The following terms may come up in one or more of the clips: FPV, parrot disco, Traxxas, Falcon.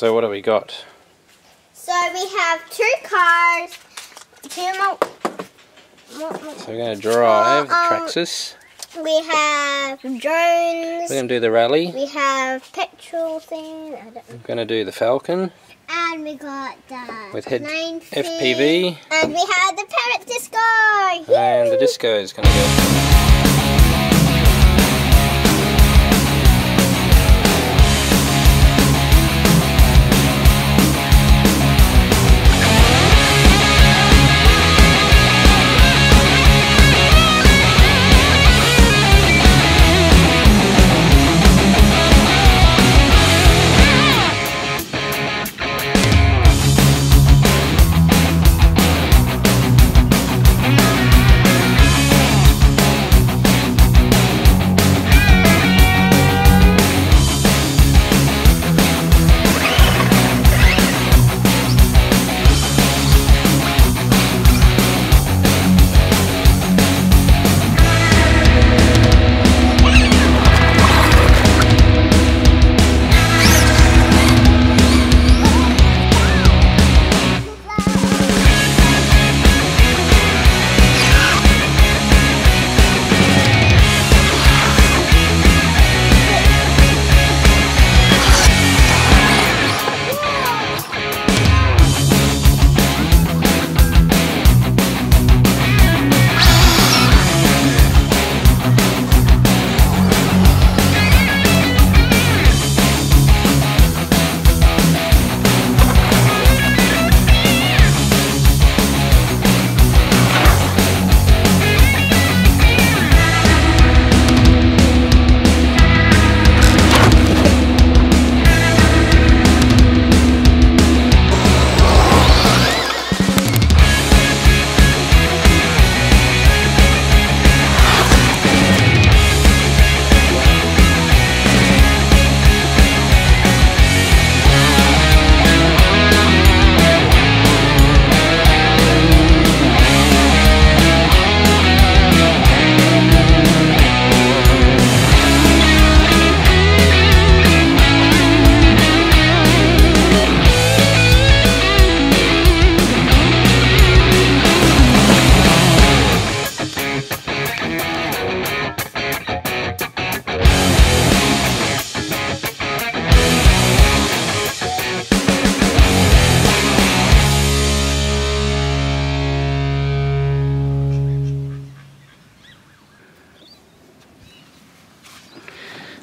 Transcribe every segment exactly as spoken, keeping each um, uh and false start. So what have we got? So we have two cars, two more, more, more. So we're going to drive more, um, Traxxas. We have drones. We're going to do the rally. We have petrol thing. I don't know. We're going to do the Falcon. And we got the With head F P V. And we have the parrot disco. Yay! And the disco is going to go.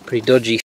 Pretty dodgy.